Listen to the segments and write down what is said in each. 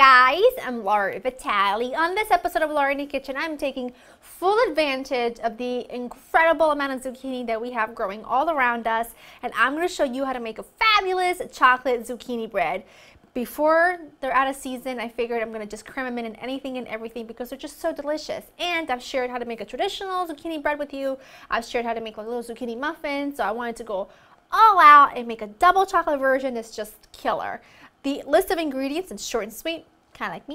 guys, I'm Laura Vitale. On this episode of Laura in the Kitchen, I'm taking full advantage of the incredible amount of zucchini that we have growing all around us, and I'm going to show you how to make a fabulous chocolate zucchini bread. Before they're out of season, I figured I'm going to just cram them in anything and everything because they're just so delicious. And I've shared how to make a traditional zucchini bread with you. I've shared how to make like little zucchini muffins, so I wanted to go all out and make a double chocolate version that's just killer. The list of ingredients is short and sweet, kind of like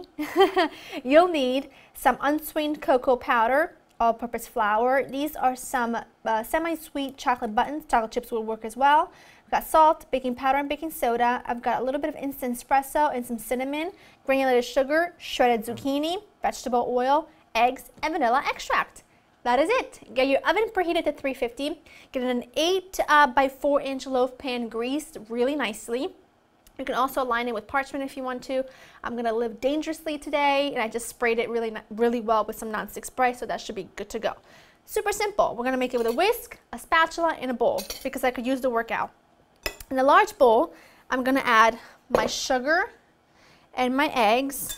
me. You'll need some unsweetened cocoa powder, all-purpose flour. These are some semi-sweet chocolate buttons. Chocolate chips will work as well. I've got salt, baking powder, and baking soda. I've got a little bit of instant espresso and some cinnamon, granulated sugar, shredded zucchini, vegetable oil, eggs, and vanilla extract. That is it. Get your oven preheated to 350. Get an 8 by 4 inch loaf pan greased really nicely. You can also line it with parchment if you want to. I'm going to live dangerously today, and I just sprayed it really well with some nonstick spray, so that should be good to go. Super simple. We're going to make it with a whisk, a spatula, and a bowl, because I could use the workout. In a large bowl, I'm going to add my sugar and my eggs,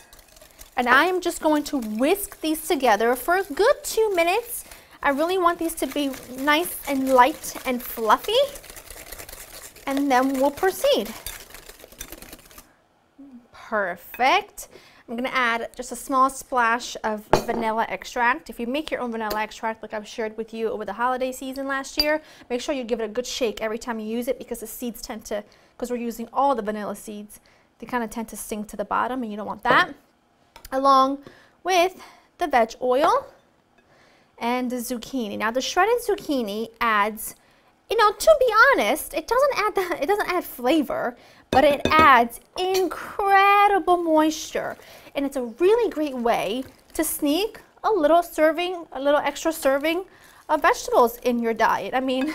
and I am just going to whisk these together for a good 2 minutes. I really want these to be nice and light and fluffy, and then we'll proceed. Perfect. I'm going to add just a small splash of vanilla extract. If you make your own vanilla extract, like I've shared with you over the holiday season last year, make sure you give it a good shake every time you use it, because the seeds tend to, because we're using all the vanilla seeds, they kind of tend to sink to the bottom, and you don't want that. Along with the veg oil and the zucchini. Now the shredded zucchini adds, you know, to be honest, it doesn't add flavor, but it adds incredible moisture, and it's a really great way to sneak a little extra serving of vegetables in your diet. I mean,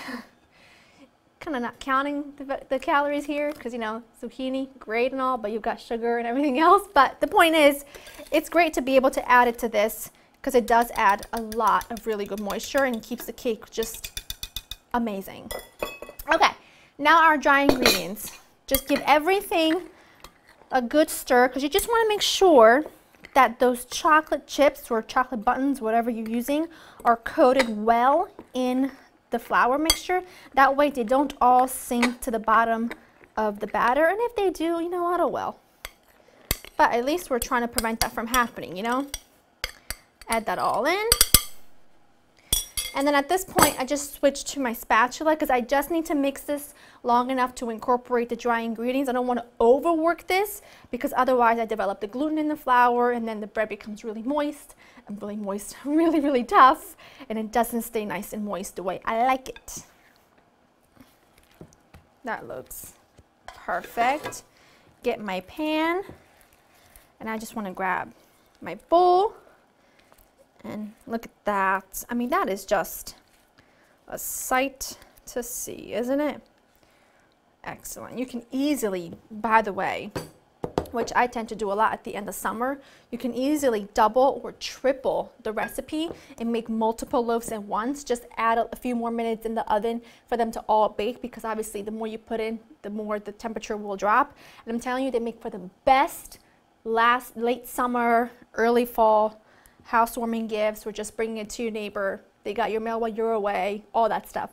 kind of not counting the calories here, because, you know, zucchini, great and all, but you've got sugar and everything else. But the point is, it's great to be able to add it to this, because it does add a lot of really good moisture and keeps the cake just amazing. Okay, now our dry ingredients. Just give everything a good stir, because you just want to make sure that those chocolate chips or chocolate buttons, whatever you're using, are coated well in the flour mixture. That way they don't all sink to the bottom of the batter, and if they do, you know what, oh well. But at least we're trying to prevent that from happening, you know? Add that all in. And then at this point, I just switched to my spatula, because I just need to mix this long enough to incorporate the dry ingredients. I don't want to overwork this, because otherwise I develop the gluten in the flour, and then the bread becomes really tough, and it doesn't stay nice and moist the way I like it. That looks perfect. Get my pan, and I just want to grab my bowl. And look at that. I mean, that is just a sight to see, isn't it? Excellent. You can easily, by the way, which I tend to do a lot at the end of summer, you can easily double or triple the recipe and make multiple loaves at once. Just add a few more minutes in the oven for them to all bake, because obviously the more you put in, the more the temperature will drop. And I'm telling you, they make for the best late summer, early fall housewarming gifts. We're just bringing it to your neighbor. They got your mail while you're away, all that stuff.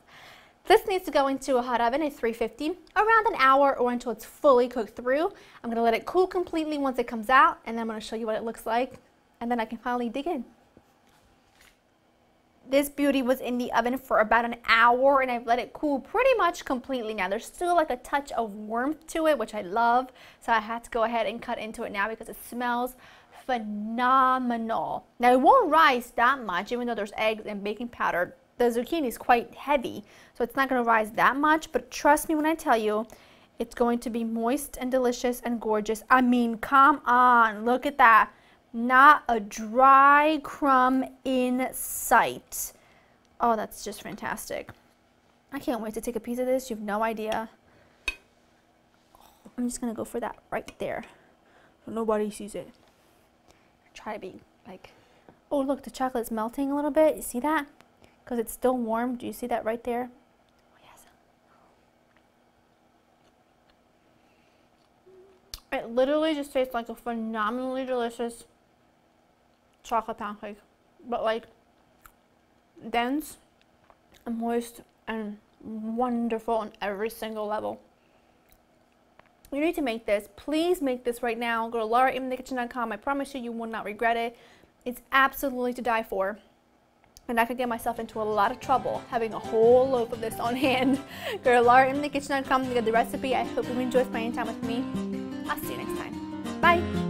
This needs to go into a hot oven at 350, around an hour or until it's fully cooked through. I'm gonna let it cool completely once it comes out, and then I'm gonna show you what it looks like, and then I can finally dig in. This beauty was in the oven for about an hour, and I've let it cool pretty much completely now. There's still like a touch of warmth to it, which I love, so I had to go ahead and cut into it now, because it smells phenomenal. Now it won't rise that much, even though there's eggs and baking powder. The zucchini is quite heavy, so it's not going to rise that much, but trust me when I tell you, it's going to be moist and delicious and gorgeous. I mean, come on, look at that. Not a dry crumb in sight. Oh, that's just fantastic. I can't wait to take a piece of this. You have no idea. I'm just going to go for that right there, so nobody sees it. Try to be like, oh look, the chocolate's melting a little bit. You see that? Because it's still warm. Do you see that right there? Oh yes. It It literally just tastes like a phenomenally delicious chocolate pound cake, but like dense and moist and wonderful on every single level. You need to make this. Please make this right now. Go to LauraInTheKitchen.com. I promise you, you will not regret it. It's absolutely to die for. And I could get myself into a lot of trouble having a whole loaf of this on hand. Go to LauraInTheKitchen.com to get the recipe. I hope you enjoyed spending time with me. I'll see you next time. Bye.